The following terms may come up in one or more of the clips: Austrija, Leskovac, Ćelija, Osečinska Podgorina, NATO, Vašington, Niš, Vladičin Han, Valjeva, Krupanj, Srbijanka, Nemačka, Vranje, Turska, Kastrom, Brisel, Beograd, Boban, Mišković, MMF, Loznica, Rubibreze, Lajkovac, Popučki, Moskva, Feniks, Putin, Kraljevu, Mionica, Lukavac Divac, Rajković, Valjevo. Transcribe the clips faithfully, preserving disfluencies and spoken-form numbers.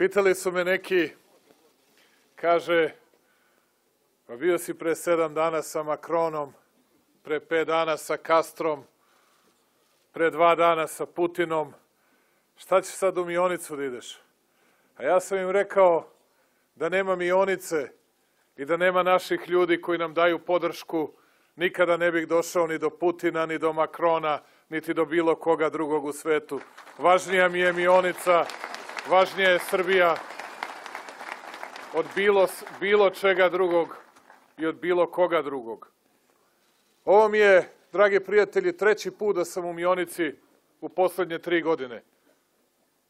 Pitali su me neki, kaže, pa bio si pre sedam dana sa Makronom, pre pet dana sa Kastrom, pre dva dana sa Putinom, šta ćeš sad u Mionicu da ideš? A ja sam im rekao da nema Mionice i da nema naših ljudi koji nam daju podršku, nikada ne bih došao ni do Putina, ni do Makrona, niti do bilo koga drugog u svetu. Važnija mi je Mionica, važnija je Srbija od bilo, bilo čega drugog i od bilo koga drugog. Ovo mi je, dragi prijatelji, treći put da sam u Mionici u poslednje tri godine.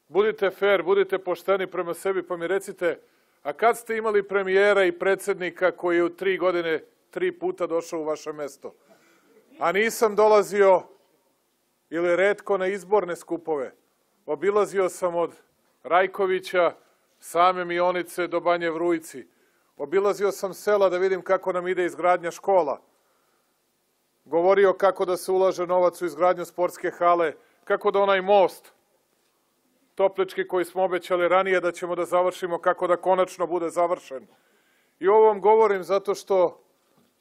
Budite fer, budite pošteni prema sebi, pa mi recite, a kad ste imali premijera i predsednika koji je u tri godine tri puta došao u vaše mesto? A nisam dolazio ili retko na izborne skupove. Obilazio sam od Rajkovića, same Mionice do Banje Vrujci. Obilazio sam sela da vidim kako nam ide izgradnja škola. Govorio kako da se ulaže novac u izgradnju sportske hale, kako da onaj most Toplički koji smo obećali ranije da ćemo da završimo, kako da konačno bude završen. I ovo vam govorim zato što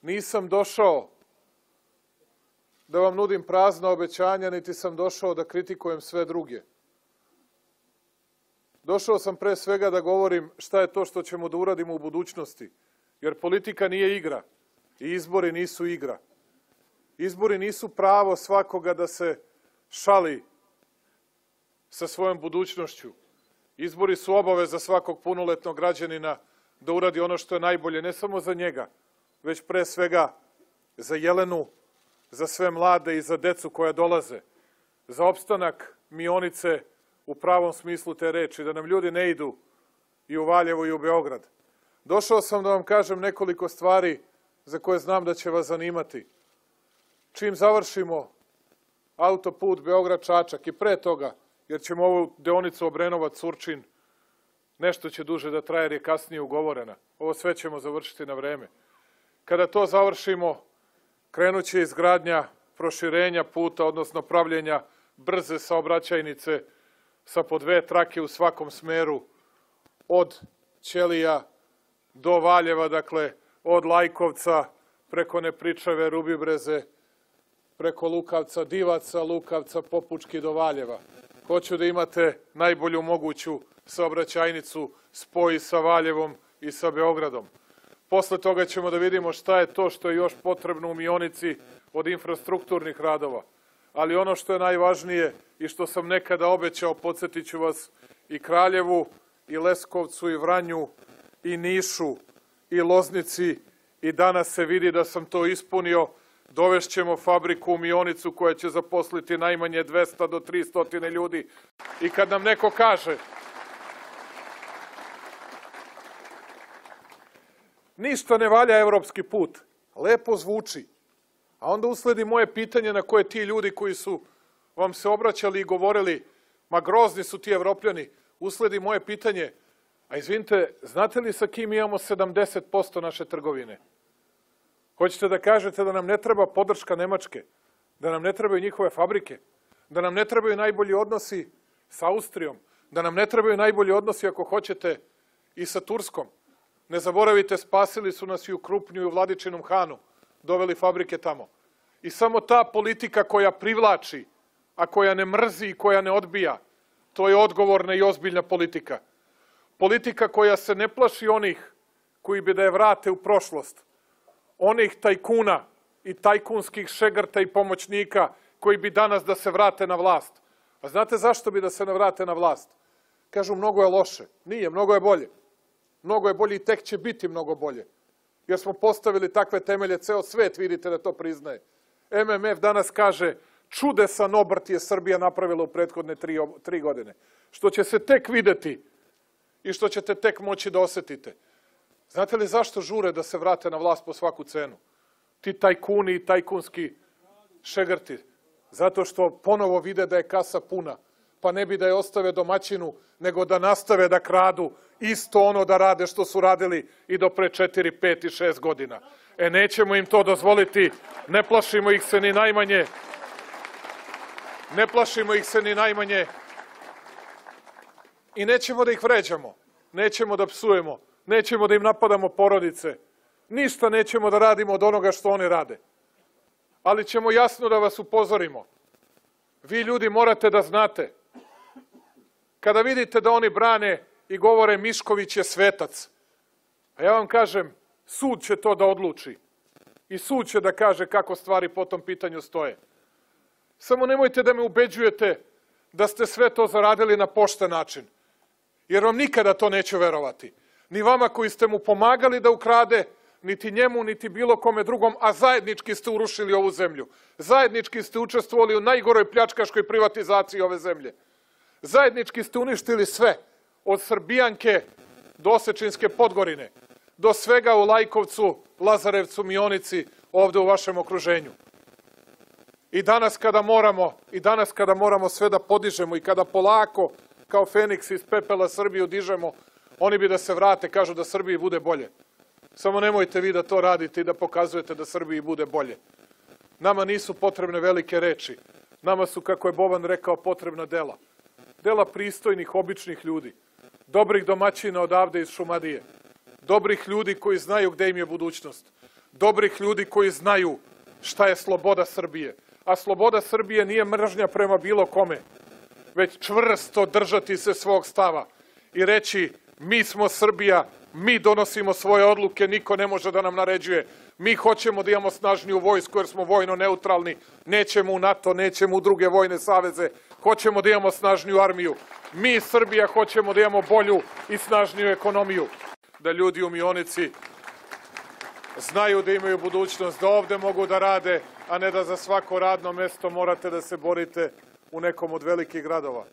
nisam došao da vam nudim prazna obećanja, niti sam došao da kritikujem sve druge. Došao sam pre svega da govorim šta je to što ćemo da uradimo u budućnosti, jer politika nije igra i izbori nisu igra. Izbori nisu pravo svakoga da se šali sa svojom budućnošću. Izbori su obaveza svakog punoletnog građanina da uradi ono što je najbolje, ne samo za njega, već pre svega za Jelenu, za sve mlade i za decu koja dolaze, za opstanak Mionice u pravom smislu te reči, da nam ljudi ne idu i u Valjevo i u Beograd. Došao sam da vam kažem nekoliko stvari za koje znam da će vas zanimati. Čim završimo autoput Beograd-Čačak i pre toga, jer ćemo ovu deonicu Obrenovac-Surčin, nešto će duže da traje jer je kasnije ugovorena. Ovo sve ćemo završiti na vreme. Kada to završimo, krenuće izgradnja proširenja puta, odnosno pravljenja brze saobraćajnice sa po dve trake u svakom smeru od Ćelija do Valjeva, dakle od Lajkovca preko Nepričave, Rubibreze, preko Lukavca Divaca, Lukavca Popučki do Valjeva. Hoću da imate najbolju moguću saobraćajnicu, spoji sa Valjevom i sa Beogradom. Posle toga ćemo da vidimo šta je to što je još potrebno u Mionici od infrastrukturnih radova. Ali ono što je najvažnije i što sam nekada obećao, podsjetit ću vas, i Kraljevu, i Leskovcu, i Vranju, i Nišu, i Loznici, i danas se vidi da sam to ispunio. Dovešćemo fabriku u Mionicu koja će zaposliti najmanje dvesta do tristo ljudi. I kad nam neko kaže, ništa ne valja evropski put, lepo zvuči. A onda usledi moje pitanje na koje ti ljudi koji su vam se obraćali i govorili, ma grozni su ti Evropljani, usledi moje pitanje, a izvinite, znate li sa kim imamo sedamdeset posto naše trgovine? Hoćete da kažete da nam ne treba podrška Nemačke, da nam ne trebaju njihove fabrike, da nam ne trebaju najbolji odnosi sa Austrijom, da nam ne trebaju najbolji odnosi, ako hoćete, i sa Turskom. Ne zaboravite, spasili su nas i u Krupnju i u Vladičinom Hanu, doveli fabrike tamo. I samo ta politika koja privlači, a koja ne mrzi i koja ne odbija, to je odgovorna i ozbiljna politika. Politika koja se ne plaši onih koji bi da je vrate u prošlost, onih tajkuna i tajkunskih šegrta i pomoćnika koji bi danas da se vrate na vlast. A znate zašto bi da se ne vrate na vlast? Kažu, mnogo je loše. Nije, mnogo je bolje. Mnogo je bolje i tek će biti mnogo bolje. Jer smo postavili takve temelje, ceo svet vidite da to priznaje. M M F danas kaže, čudesan obrt je Srbija napravila u prethodne tri, tri godine. Što će se tek videti i što ćete tek moći da osetite. Znate li zašto žure da se vrate na vlast po svaku cenu? Ti tajkuni i tajkunski šegrti. Zato što ponovo vide da je kasa puna. Pa ne bi da je ostave domaćinu, nego da nastave da kradu isto ono da rade što su radili i do pre četiri, pet i šest godina. E, nećemo im to dozvoliti, ne plašimo ih se ni najmanje. Ne plašimo ih se ni najmanje. I nećemo da ih vređamo, nećemo da psujemo, nećemo da im napadamo porodice, ništa nećemo da radimo od onoga što oni rade. Ali ćemo jasno da vas upozorimo. Vi ljudi morate da znate, kada vidite da oni brane i govore Mišković je svetac, a ja vam kažem, sud će to da odluči i sud će da kaže kako stvari po tom pitanju stoje. Samo nemojte da me ubeđujete da ste sve to zaradili na pošten način, jer vam nikada to neću verovati. Ni vama koji ste mu pomagali da ukrade, niti njemu, niti bilo kome drugom, a zajednički ste urušili ovu zemlju. Zajednički ste učestvovali u najgoroj pljačkaškoj privatizaciji ove zemlje. Zajednički ste uništili sve, od Srbijanke do Osečinske Podgorine, do svega u Lajkovcu, Lazarevcu, Mionici, ovde u vašem okruženju. I danas kada moramo, i danas kada moramo sve da podižemo i kada polako, kao Feniks iz pepela Srbiju dižemo, oni bi da se vrate, kažu da Srbiji bude bolje. Samo nemojte vi da to radite i da pokazujete da Srbiji bude bolje. Nama nisu potrebne velike reči. Nama su, kako je Boban rekao, potrebna dela. Dela pristojnih, običnih ljudi. Dobrih domaćina odavde iz Šumadije. Dobrih ljudi koji znaju gde im je budućnost. Dobrih ljudi koji znaju šta je sloboda Srbije. A sloboda Srbije nije mržnja prema bilo kome, već čvrsto držati se svog stava i reći mi smo Srbija, mi donosimo svoje odluke, niko ne može da nam naređuje. Mi hoćemo da imamo snažniju vojsku jer smo vojno neutralni, nećemo u NATO, nećemo u druge vojne saveze, hoćemo da imamo snažniju armiju. Mi Srbija hoćemo da imamo bolju i snažniju ekonomiju. Da ljudi u Mionici znaju da imaju budućnost, da ovde mogu da rade, a ne da za svako radno mesto morate da se borite u nekom od velikih gradova.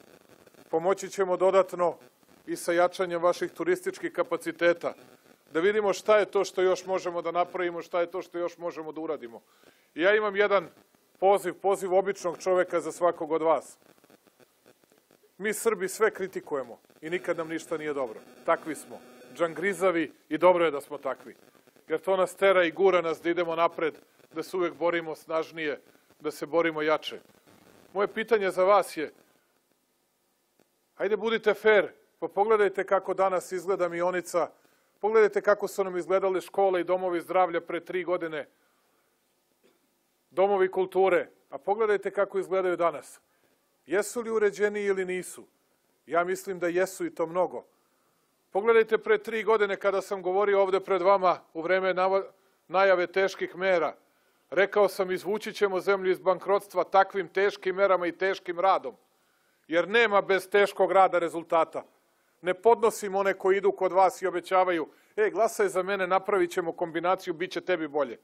Pomoći ćemo dodatno i sa jačanjem vaših turističkih kapaciteta, da vidimo šta je to što još možemo da napravimo, šta je to što još možemo da uradimo. I ja imam jedan poziv, poziv običnog čoveka za svakog od vas. Mi Srbi sve kritikujemo i nikad nam ništa nije dobro. Takvi smo, džangrizavi i dobro je da smo takvi. Jer to nas tera i gura nas da idemo napred, da se uvek borimo snažnije, da se borimo jače. Moje pitanje za vas je, hajde budite fair, pa pogledajte kako danas izgleda Mionica, pogledajte kako su nam izgledale škole i domovi zdravlja pre tri godine, domovi kulture, a pogledajte kako izgledaju danas. Jesu li uređeni ili nisu? Ja mislim da jesu i to mnogo. Pogledajte pre tri godine kada sam govorio ovde pred vama u vreme najave teških mera. Rekao sam izvući ćemo zemlju iz bankrotstva takvim teškim merama i teškim radom. Jer nema bez teškog rada rezultata. Ne podnosimo one koji idu kod vas i obećavaju e, glasaj za mene, napravit ćemo kombinaciju, bit će tebi bolje.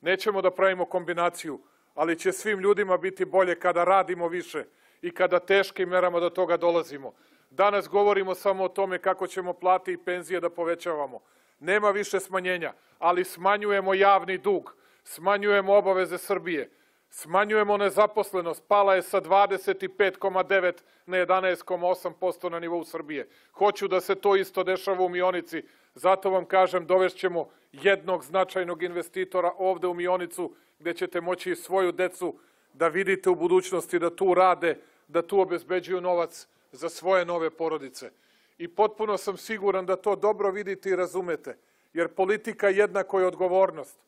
Nećemo da pravimo kombinaciju, ali će svim ljudima biti bolje kada radimo više i kada teškim merama do toga dolazimo. Danas govorimo samo o tome kako ćemo plate i penzije da povećavamo. Nema više smanjenja, ali smanjujemo javni dug, smanjujemo obaveze Srbije, smanjujemo nezaposlenost, pala je sa dvadeset pet zarez devet na jedanaest zarez osam posto na nivou Srbije. Hoću da se to isto dešava u Mionici, zato vam kažem dovešćemo jednog značajnog investitora ovde u Mionicu gde ćete moći svoju decu da vidite u budućnosti da tu rade, da tu obezbeđuju novac za svoje nove porodice. I potpuno sam siguran da to dobro vidite i razumete, jer politika jednako je odgovornost.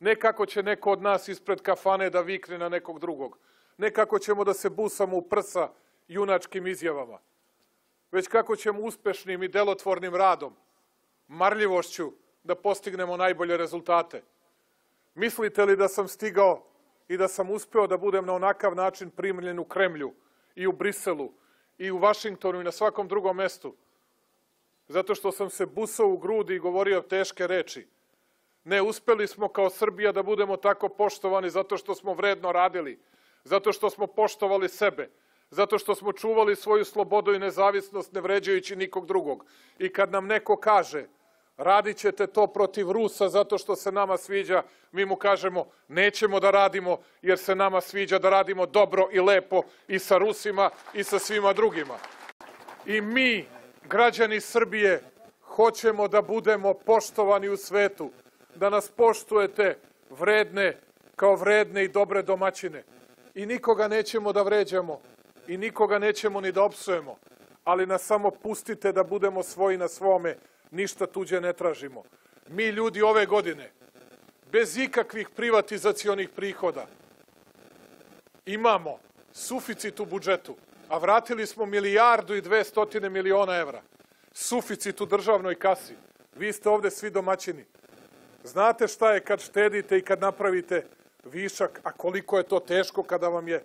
Ne kako će neko od nas ispred kafane da vikne na nekog drugog, ne kako ćemo da se busamo u prsa junačkim izjavama, već kako ćemo uspešnim i delotvornim radom, marljivošću da postignemo najbolje rezultate. Mislite li da sam stigao i da sam uspeo da budem na onakav način primljen u Kremlju i u Briselu, i u Vašingtonu i na svakom drugom mestu, zato što sam se busao u grudi i govorio teške reči. Ne, uspeli smo kao Srbija da budemo tako poštovani zato što smo vredno radili, zato što smo poštovali sebe, zato što smo čuvali svoju slobodu i nezavisnost ne vređajući nikog drugog. I kad nam neko kaže, radit ćete to protiv Rusa zato što se nama sviđa, mi mu kažemo nećemo da radimo jer se nama sviđa da radimo dobro i lepo i sa Rusima i sa svima drugima. I mi, građani Srbije, hoćemo da budemo poštovani u svetu, da nas poštujete vredne, kao vredne i dobre domaćine. I nikoga nećemo da vređamo i nikoga nećemo ni da opsujemo, ali nas samo pustite da budemo svoji na svome, ništa tuđe ne tražimo. Mi ljudi ove godine, bez ikakvih privatizacionih prihoda, imamo suficit u budžetu, a vratili smo milijardu i dve stotine miliona evra. Suficit u državnoj kasi. Vi ste ovde svi domaćini. Znate šta je kad štedite i kad napravite višak, a koliko je to teško kada vam je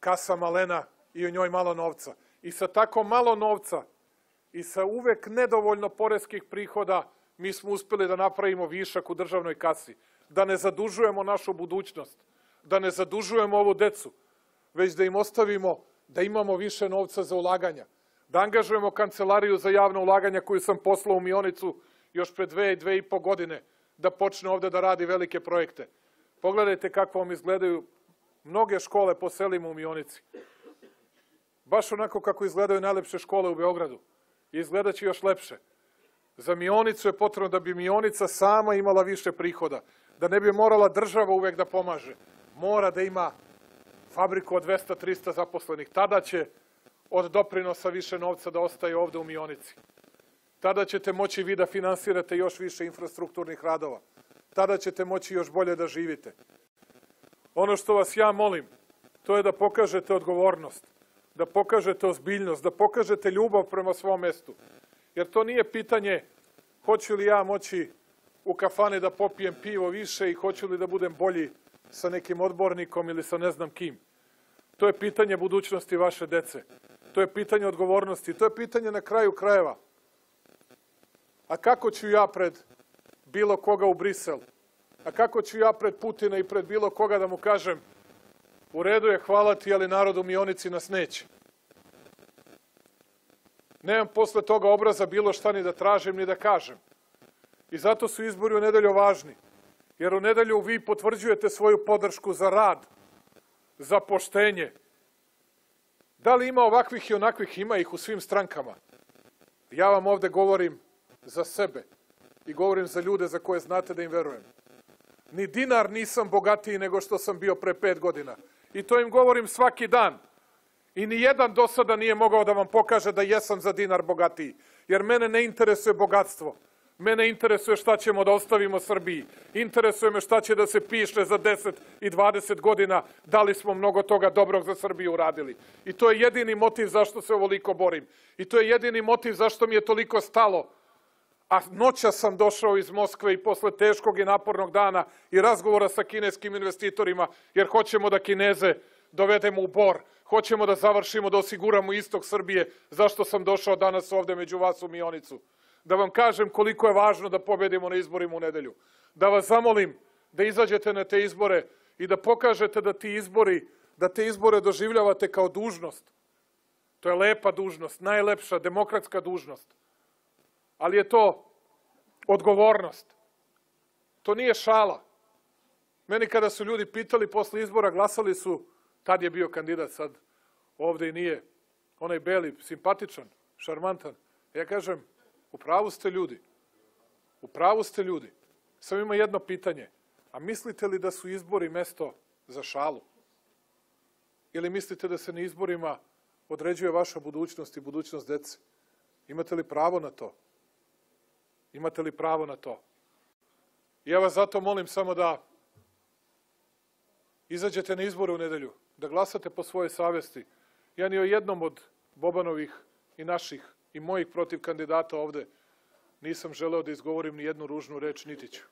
kasa malena i u njoj malo novca. I sa tako malo novca i sa uvek nedovoljno poreskih prihoda mi smo uspeli da napravimo višak u državnoj kasi. Da ne zadužujemo našu budućnost, da ne zadužujemo ovu decu, već da im ostavimo da imamo više novca za ulaganja. Da angažujemo kancelariju za javno ulaganje koju sam poslao u Mionicu još pre dve i dve i po godine da počne ovde da radi velike projekte. Pogledajte kako vam izgledaju mnoge škole po selima u Mionici. Baš onako kako izgledaju najlepše škole u Beogradu. Izgledaće još lepše. Za Mionicu je potrebno da bi Mionica sama imala više prihoda. Da ne bi morala država uvek da pomaže. Mora da ima fabriku od dvesta do trista zaposlenih. Tada će od doprinosa više novca da ostaje ovde u Mionici. Tada ćete moći vi da finansirate još više infrastrukturnih radova. Tada ćete moći još bolje da živite. Ono što vas ja molim, to je da pokažete odgovornost, da pokažete ozbiljnost, da pokažete ljubav prema svom mestu. Jer to nije pitanje hoću li ja moći u kafani da popijem pivo više i hoću li da budem bolji sa nekim odbornikom ili sa ne znam kim. To je pitanje budućnosti vaše dece. To je pitanje odgovornosti. To je pitanje na kraju krajeva. A kako ću ja pred bilo koga u Brisel? A kako ću ja pred Putina i pred bilo koga da mu kažem u redu je, hvala ti, ali narod u Mionici nas neće. Nemam posle toga obraza bilo šta ni da tražim ni da kažem. I zato su izbori u nedelju važni. Jer u nedelju vi potvrđujete svoju podršku za rad, za poštenje. Da li ima ovakvih i onakvih? Ima ih u svim strankama. Ja vam ovde govorim za sebe i govorim za ljude za koje znate da im verujem. Ni dinar nisam bogatiji nego što sam bio pre pet godina. I to im govorim svaki dan. I ni jedan do sada nije mogao da vam pokaže da jesam za dinar bogatiji. Jer mene ne interesuje bogatstvo. Mene interesuje šta ćemo da ostavimo Srbiji. Interesuje me šta će da se piše za deset i dvadeset godina, da li smo mnogo toga dobrog za Srbiju uradili. I to je jedini motiv zašto se ovoliko borim. I to je jedini motiv zašto mi je toliko stalo. A noća sam došao iz Moskve i posle teškog i napornog dana i razgovora sa kineskim investitorima, jer hoćemo da Kineze dovedemo u Bor, hoćemo da završimo, da osiguramo istok Srbije, zašto sam došao danas ovde među vas u Mionicu. Da vam kažem koliko je važno da pobedimo na izborima u nedelju. Da vas zamolim da izađete na te izbore i da pokažete da ti izbori, da te izbore doživljavate kao dužnost. To je lepa dužnost, najlepša demokratska dužnost. Ali je to odgovornost. To nije šala. Meni kada su ljudi pitali posle izbora, glasali su, tad je bio kandidat, sad ovde i nije, onaj beli, simpatičan, šarmantan. Ja kažem, u pravu ste ljudi. U pravu ste ljudi. Samo ima jedno pitanje. A mislite li da su izbori mesto za šalu? Ili mislite da se na izborima određuje vaša budućnost i budućnost dece? Imate li pravo na to? Imate li pravo na to? I ja vas zato molim samo da izađete na izbore u nedelju, da glasate po svojoj savesti. Ja ni o jednom od Bobanovih i naših i mojih protiv kandidata ovde nisam želeo da izgovorim ni jednu ružnu reč, niti ću.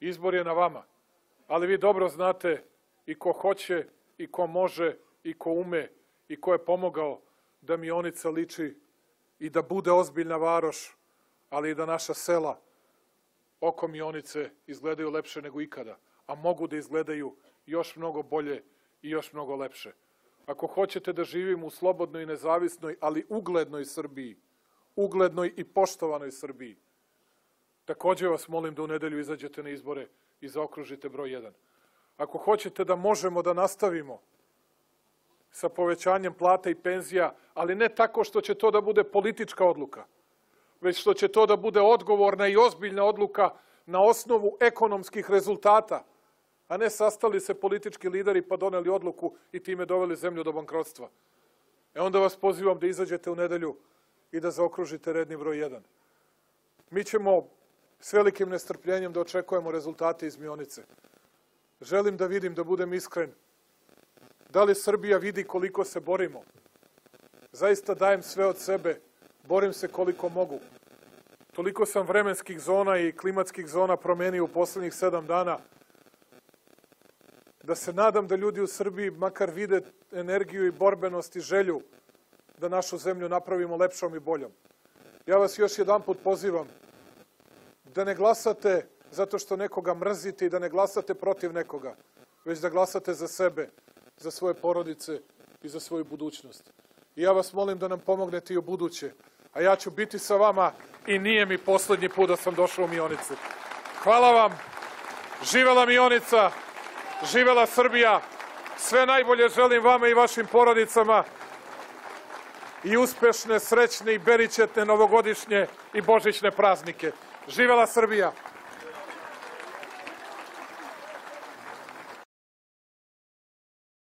Izbor je na vama, ali vi dobro znate i ko hoće, i ko može, i ko ume, i ko je pomogao da Mionica liči i da bude ozbiljna varoš, ali i da naša sela oko Mionice izgledaju lepše nego ikada, a mogu da izgledaju još mnogo bolje i još mnogo lepše. Ako hoćete da živimo u slobodnoj i nezavisnoj, ali uglednoj Srbiji, uglednoj i poštovanoj Srbiji, takođe vas molim da u nedelju izađete na izbore i zaokružite broj jedan. Ako hoćete da možemo da nastavimo sa povećanjem plata i penzija, ali ne tako što će to da bude politička odluka, već što će to da bude odgovorna i ozbiljna odluka na osnovu ekonomskih rezultata, a ne sastali se politički lideri pa doneli odluku i time doveli zemlju do bankrotstva. E onda vas pozivam da izađete u nedelju i da zaokružite redni broj jedan. Mi ćemo s velikim nestrpljenjem da očekujemo rezultate iz Mionice. Želim da vidim, da budem iskren, da li Srbija vidi koliko se borimo. Zaista dajem sve od sebe, borim se koliko mogu. Toliko sam vremenskih zona i klimatskih zona promenio u poslednjih sedam dana, da se nadam da ljudi u Srbiji makar vide energiju i borbenost i želju da našu zemlju napravimo lepšom i boljom. Ja vas još jedan put pozivam da ne glasate zato što nekoga mrzite i da ne glasate protiv nekoga, već da glasate za sebe, za svoje porodice i za svoju budućnost. I ja vas molim da nam pomognete i u buduće, a ja ću biti sa vama i nije mi poslednji put da sam došao u Mionicu. Hvala vam, živela Mionica, živela Srbija, sve najbolje želim vama i vašim porodicama i uspešne, srećne i beričetne novogodišnje i božićne praznike. Živela Srbija!